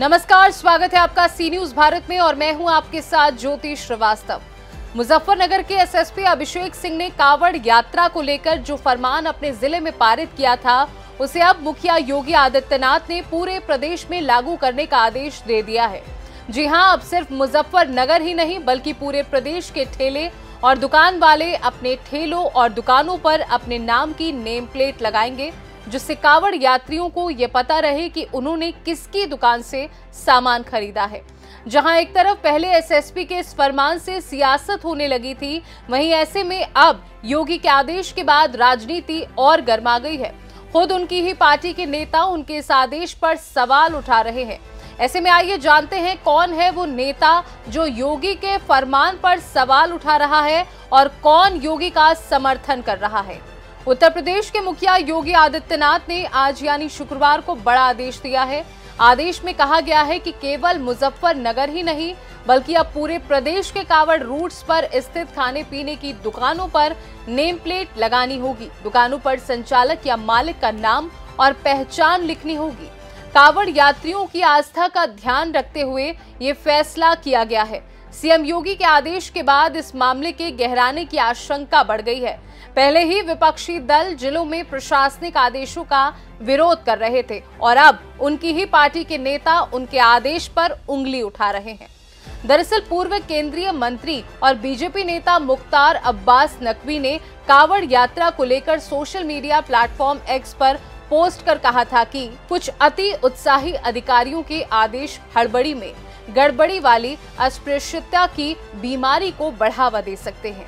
नमस्कार, स्वागत है आपका सी न्यूज भारत में और मैं हूं आपके साथ ज्योति श्रीवास्तव। मुजफ्फरनगर के एसएसपी अभिषेक सिंह ने कांवड़ यात्रा को लेकर जो फरमान अपने जिले में पारित किया था उसे अब मुखिया योगी आदित्यनाथ ने पूरे प्रदेश में लागू करने का आदेश दे दिया है। जी हां, अब सिर्फ मुजफ्फरनगर ही नहीं बल्कि पूरे प्रदेश के ठेले और दुकान वाले अपने ठेलों और दुकानों पर अपने नाम की नेम प्लेट लगाएंगे, जिससे कांवड़ यात्रियों को ये पता रहे कि उन्होंने किसकी दुकान से सामान खरीदा है। जहां एक तरफ पहले एसएसपी के इस फरमान से सियासत होने लगी थी, वहीं ऐसे में अब योगी के आदेश के बाद राजनीति और गर्मा गई है। खुद उनकी ही पार्टी के नेता उनके इस आदेश पर सवाल उठा रहे हैं। ऐसे में आइए जानते हैं कौन है वो नेता जो योगी के फरमान पर सवाल उठा रहा है और कौन योगी का समर्थन कर रहा है। उत्तर प्रदेश के मुखिया योगी आदित्यनाथ ने आज यानी शुक्रवार को बड़ा आदेश दिया है। आदेश में कहा गया है कि केवल मुजफ्फरनगर ही नहीं बल्कि अब पूरे प्रदेश के कांवड़ रूट्स पर स्थित खाने पीने की दुकानों पर नेम प्लेट लगानी होगी। दुकानों पर संचालक या मालिक का नाम और पहचान लिखनी होगी। कांवड़ यात्रियों की आस्था का ध्यान रखते हुए ये फैसला किया गया है। सीएम योगी के आदेश के बाद इस मामले के गहराने की आशंका बढ़ गई है। पहले ही विपक्षी दल जिलों में प्रशासनिक आदेशों का विरोध कर रहे थे और अब उनकी ही पार्टी के नेता उनके आदेश पर उंगली उठा रहे हैं। दरअसल पूर्व केंद्रीय मंत्री और बीजेपी नेता मुख्तार अब्बास नकवी ने कांवड़ यात्रा को लेकर सोशल मीडिया प्लेटफॉर्म एक्स पर पोस्ट कर कहा था कि कुछ अति उत्साही अधिकारियों के आदेश हड़बड़ी में गड़बड़ी वाली अस्पृश्यता की बीमारी को बढ़ावा दे सकते हैं।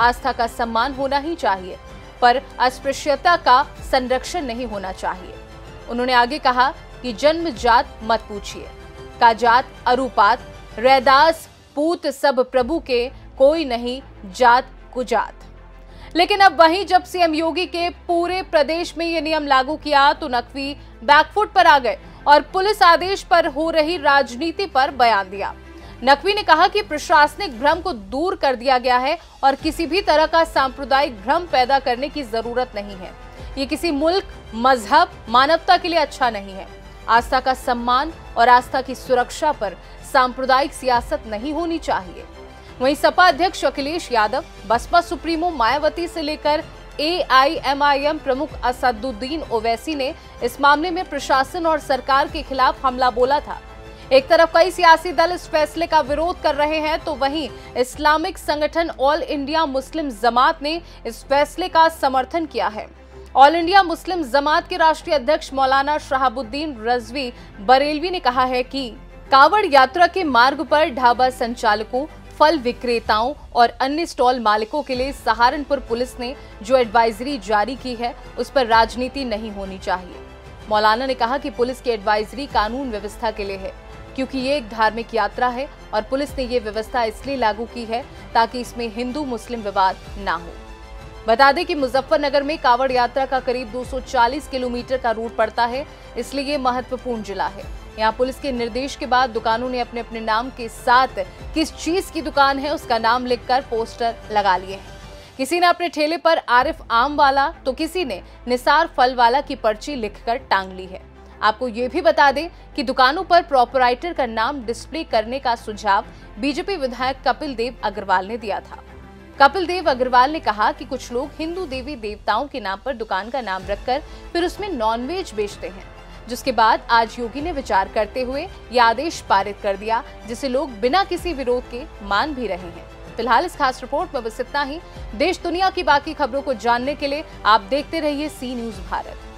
आस्था का सम्मान होना ही चाहिए पर अस्पृश्यता का संरक्षण नहीं होना चाहिए। उन्होंने आगे कहा कि जन्म जात मत पूछिए, काजात अरुपात रैदास पूत सब प्रभु के कोई नहीं जात कुजात। लेकिन अब वहीं जब सीएम योगी के पूरे प्रदेश में ये नियम लागू किया तो नकवी बैकफुट पर आ गए और पुलिस आदेश पर हो रही राजनीति पर बयान दिया। नकवी ने कहा कि प्रशासनिक भ्रम को दूर कर दिया गया है और किसी भी तरह का सांप्रदायिक भ्रम पैदा करने की जरूरत नहीं है। ये किसी मुल्क, मजहब, मानवता के लिए अच्छा नहीं है। आस्था का सम्मान और आस्था की सुरक्षा पर सांप्रदायिक सियासत नहीं होनी चाहिए। वहीं सपा अध्यक्ष अखिलेश यादव, बसपा सुप्रीमो मायावती से लेकर AIMIM प्रमुख असदुद्दीन ओवैसी ने इस मामले में प्रशासन और सरकार के खिलाफ हमला बोला था। एक तरफ कई सियासी दल इस फैसले का विरोध कर रहे हैं तो वहीं इस्लामिक संगठन ऑल इंडिया मुस्लिम जमात ने इस फैसले का समर्थन किया है। ऑल इंडिया मुस्लिम जमात के राष्ट्रीय अध्यक्ष मौलाना शहाबुद्दीन रजवी बरेलवी ने कहा है कि कांवड़ यात्रा के मार्ग पर ढाबा संचालकों, फल विक्रेताओं और अन्य स्टॉल मालिकों के लिए सहारनपुर पुलिस ने जो एडवाइजरी जारी की है उस पर राजनीति नहीं होनी चाहिए। मौलाना ने कहा कि पुलिस की एडवाइजरी कानून व्यवस्था के लिए है क्योंकि ये एक धार्मिक यात्रा है और पुलिस ने ये व्यवस्था इसलिए लागू की है ताकि इसमें हिंदू मुस्लिम विवाद ना हो। बता दें कि मुजफ्फरनगर में कांवड़ यात्रा का करीब 240 किलोमीटर का रूट पड़ता है, इसलिए ये महत्वपूर्ण जिला है। यहाँ पुलिस के निर्देश के बाद दुकानों ने अपने अपने नाम के साथ किस चीज की दुकान है उसका नाम लिखकर पोस्टर लगा लिए हैं। किसी ने अपने ठेले पर आरिफ आम वाला तो किसी ने निसार फल वाला की पर्ची लिखकर टांग ली है। आपको ये भी बता दें कि दुकानों पर प्रॉपराइटर का नाम डिस्प्ले करने का सुझाव बीजेपी विधायक कपिल देव अग्रवाल ने दिया था। कपिल देव अग्रवाल ने कहा कि कुछ लोग हिंदू देवी देवताओं के नाम पर दुकान का नाम रखकर फिर उसमें नॉनवेज बेचते हैं, जिसके बाद आज योगी ने विचार करते हुए यह आदेश पारित कर दिया जिसे लोग बिना किसी विरोध के मान भी रहे हैं। फिलहाल इस खास रिपोर्ट में बस इतना ही। देश दुनिया की बाकी खबरों को जानने के लिए आप देखते रहिए सी न्यूज भारत।